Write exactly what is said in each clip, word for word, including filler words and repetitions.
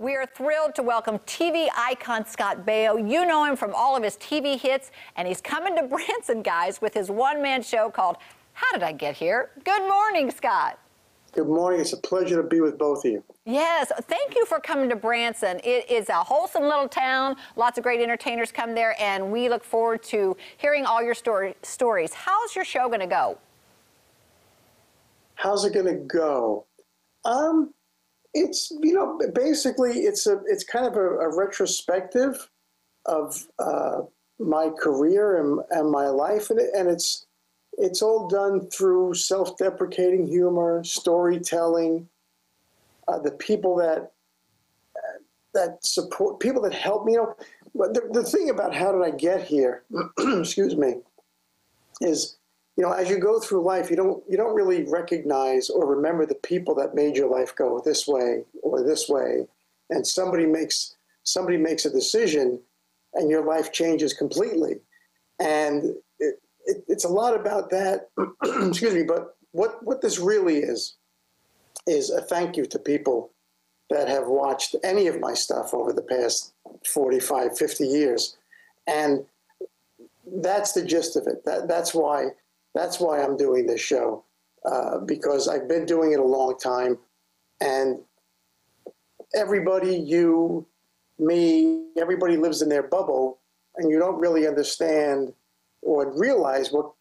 We are thrilled to welcome T V icon Scott Baio. You know him from all of his T V hits, and he's coming to Branson, guys, with his one-man show called How Did I Get Here? Good morning, Scott. Good morning. It's a pleasure to be with both of you. Yes. Thank you for coming to Branson. It is a wholesome little town. Lots of great entertainers come there, and we look forward to hearing all your story stories. How's your show going to go? How's it going to go? Um... It's, you know, basically it's a it's kind of a, a retrospective of uh, my career and, and my life, and, it, and it's it's all done through self-deprecating humor, storytelling, uh, the people that that support, people that help me. You know, the, the thing about How Did I Get Here? Excuse me, is, you know, as you go through life, you don't you don't really recognize or remember the people that made your life go this way or this way, and somebody makes somebody makes a decision, and your life changes completely. And it, it, it's a lot about that. Excuse me, but what what this really is is a thank you to people that have watched any of my stuff over the past forty-five, fifty years, and that's the gist of it. That that's why. That's why I'm doing this show, uh, because I've been doing it a long time, and everybody, you, me, everybody lives in their bubble, and you don't really understand or realize what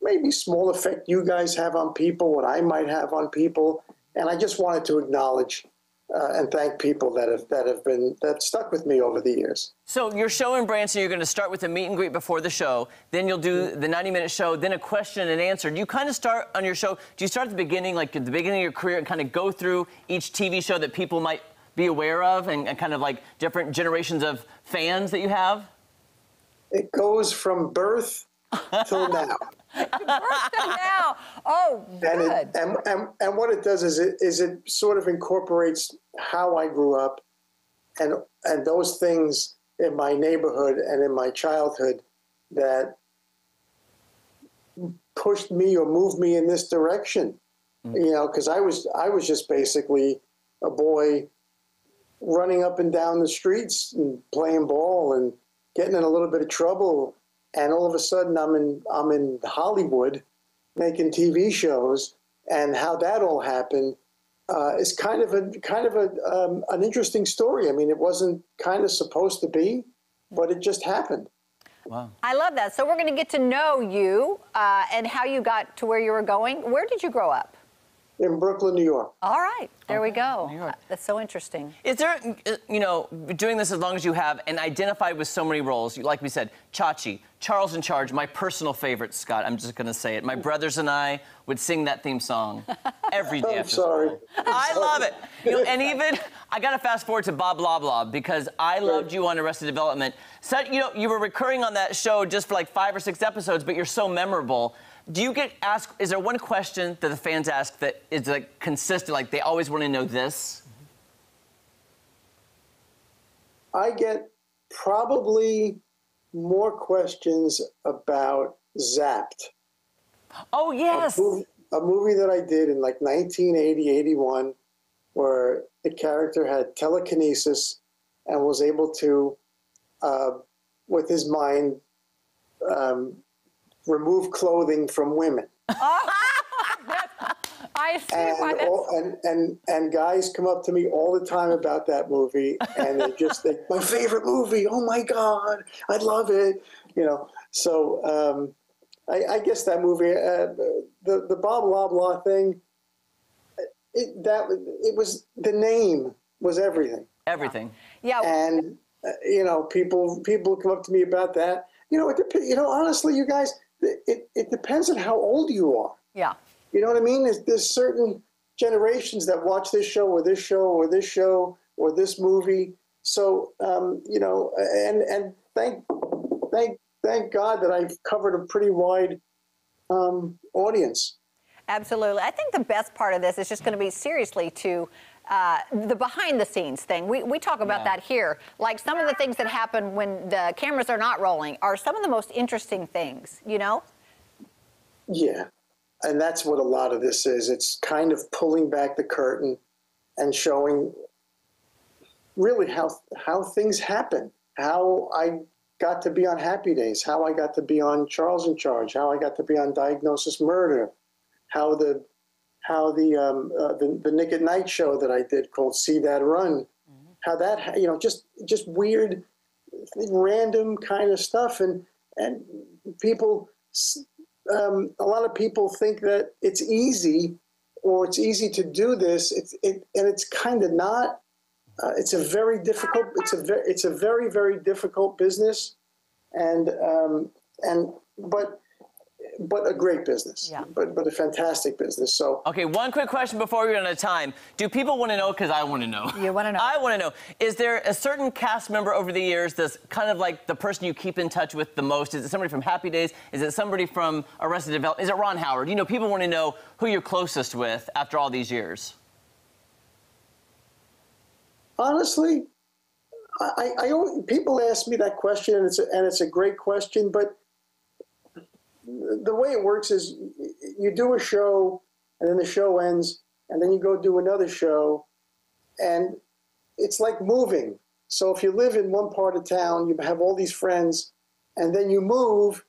maybe small effect you guys have on people, what I might have on people, and I just wanted to acknowledge Uh, and thank people that have that have been that stuck with me over the years. So your show in Branson, you're going to start with a meet and greet before the show, then you'll do the ninety minute show, then a question and answer. Do you kind of start on your show? Do you start at the beginning, like at the beginning of your career, and kind of go through each T V show that people might be aware of, and, and kind of like different generations of fans that you have? It goes from birth till now. Now. Oh, and, it, and, and, and what it does is it, is it sort of incorporates how I grew up and and those things in my neighborhood and in my childhood that pushed me or moved me in this direction. Mm-hmm. You know, because I was I was just basically a boy running up and down the streets and playing ball and getting in a little bit of trouble. And all of a sudden, I'm in I'm in Hollywood, making T V shows, and how that all happened uh, is kind of a kind of a um, an interesting story. I mean, it wasn't kind of supposed to be, but it just happened. Wow! I love that. So we're going to get to know you uh, and how you got to where you were going. Where did you grow up? In Brooklyn, New York. All right, there we go. New York. That's so interesting. Is there, you know, doing this as long as you have and identified with so many roles, like we said, Chachi, Charles in Charge, my personal favorite, Scott, I'm just going to say it. My brothers and I would sing that theme song every day. I'm after sorry. School. I'm I sorry. love it. You know, and even, I got to fast forward to Bob Loblaw, because I loved you on Arrested Development. So, you know, you were recurring on that show just for like five or six episodes, but you're so memorable. Do you get asked, is there one question that the fans ask that is like consistent, like they always want to know this? I get probably more questions about Zapped. Oh, yes. A movie, a movie that I did in like nineteen eighty, eighty-one, where the character had telekinesis and was able to, uh, with his mind, um, remove clothing from women. Oh, I see and why that's... All, and, and, and guys come up to me all the time about that movie, and they just think, my favorite movie, oh my God, I love it. You know, so um, I, I guess that movie, uh, the, the Bob Loblaw thing, it, that, it was, the name was everything. Everything. Yeah. And, uh, you know, people, people come up to me about that. You know, it depends, you know, honestly, you guys, It, it depends on how old you are. Yeah. You know what I mean? There's, there's certain generations that watch this show or this show or this show or this movie. So, um, you know, and, and thank, thank, thank God that I've covered a pretty wide um, audience. Absolutely. I think the best part of this is just going to be seriously to Uh, the behind-the-scenes thing. We, we talk about yeah. that here. Like, some of the things that happen when the cameras are not rolling are some of the most interesting things, you know? Yeah, and that's what a lot of this is. It's kind of pulling back the curtain and showing really how how things happen, how I got to be on Happy Days, how I got to be on Charles in Charge, how I got to be on Diagnosis Murder, how the how the um, uh, the, the Nick at Night show that I did called See That Run, mm-hmm. how that, you know, just just weird, random kind of stuff, and and people, um, a lot of people think that it's easy or it's easy to do this. It's it and it's kind of not. Uh, it's a very difficult. It's a very, it's a very very difficult business, and um, and but but a great business. Yeah. But but a fantastic business. So okay, one quick question before we run out of time. Do people want to know? Because I want to know. You want to know? I want to know. Is there a certain cast member over the years that's kind of like the person you keep in touch with the most? Is it somebody from Happy Days? Is it somebody from Arrested Development? Is it Ron Howard? You know, people want to know who you're closest with after all these years. Honestly, I, I, I people ask me that question, and it's a, and it's a great question. But the way it works is, you do a show, and then the show ends, and then you go do another show, and it's like moving. So if you live in one part of town, you have all these friends, and then you move,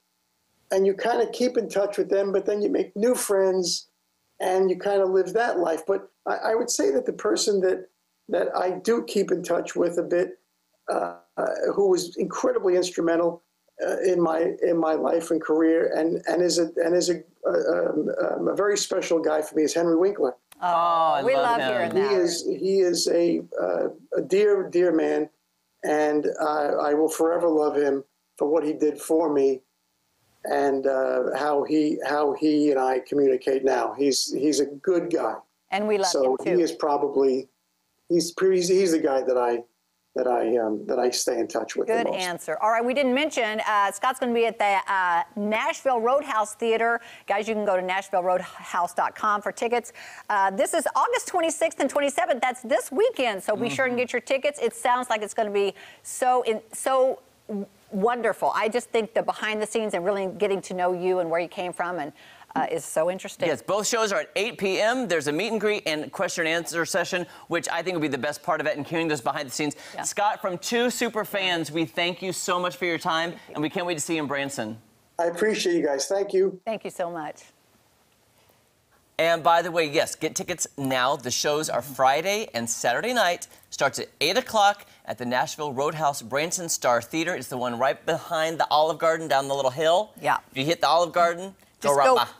and you kind of keep in touch with them, but then you make new friends, and you kind of live that life. But I, I would say that the person that that I do keep in touch with a bit, uh, who was incredibly instrumental uh, in my in my life and career, and and is a and is a, a, a, a very special guy for me, is Henry Winkler. Oh, I we love, love hearing that. He is he is a uh, a dear dear man, and uh, I will forever love him for what he did for me, and uh, how he how he and I communicate now. He's he's a good guy, and we love so him too. So he is probably. He's, he's, he's the guy that I, that, I, um, that I stay in touch with. Good answer. All right, we didn't mention, uh, Scott's going to be at the uh, Nashville Roadhouse Theater. Guys, you can go to nashville roadhouse dot com for tickets. Uh, this is August twenty-sixth and twenty-seventh. That's this weekend, so be mm-hmm. sure and get your tickets. It sounds like it's going to be so in, so wonderful. I just think the behind the scenes and really getting to know you and where you came from and Uh, is so interesting. Yes, both shows are at eight p m There's a meet and greet and question and answer session, which I think will be the best part of it, and hearing those behind the scenes. Yeah. Scott, from two super fans, we thank you so much for your time, you. and we can't wait to see you in Branson. I appreciate you guys. Thank you. Thank you so much. And by the way, yes, get tickets now. The shows are Friday and Saturday night. Starts at eight o'clock at the Nashville Roadhouse Branson Star Theater. It's the one right behind the Olive Garden down the little hill. Yeah. If you hit the Olive Garden, Just go, go right by.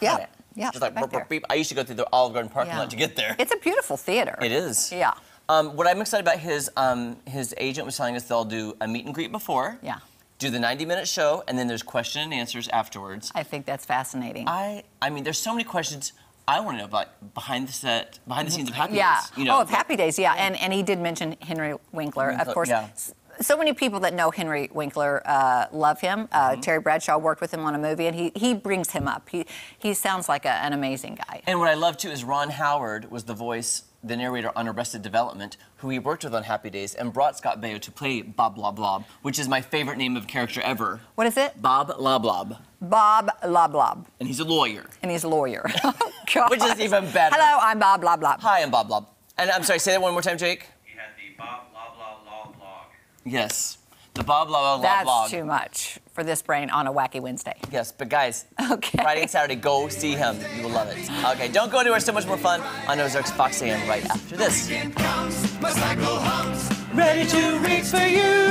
Yeah, yeah. Just like, burp, burp, beep. I used to go through the Olive Garden parking yeah. lot to get there. It's a beautiful theater. It is. Yeah. Um, what I'm excited about, his um, his agent was telling us they'll do a meet and greet before. Yeah. Do the ninety minute show, and then there's question and answers afterwards. I think that's fascinating. I I mean, there's so many questions I want to know about behind the set, behind the scenes of Happy yeah. Days. You know, oh, of but, Happy Days, yeah. yeah. And and he did mention Henry Winkler, Winkler of course. Yeah. So many people that know Henry Winkler uh, love him. Uh, mm-hmm. Terry Bradshaw worked with him on a movie, and he, he brings him up. He he sounds like a, an amazing guy. And what I love, too, is Ron Howard was the voice, the narrator on Arrested Development, who he worked with on Happy Days, and brought Scott Baio to play Bob Loblaw, which is my favorite name of character ever. What is it? Bob Loblaw. Bob Loblaw. And he's a lawyer. And he's a lawyer. Oh, God. Which is even better. Hello, I'm Bob Loblaw. Hi, I'm Bob Loblaw. And I'm sorry, say that one more time, Jake. He had the Bob Yes, the Bob Loblaw That's blog. Too much for this brain on a wacky Wednesday. Yes, but guys, okay. Friday and Saturday, go see him. You will love it. Okay, don't go anywhere. So much more fun on Ozarks Fox A M right after this. Ready to reach for you.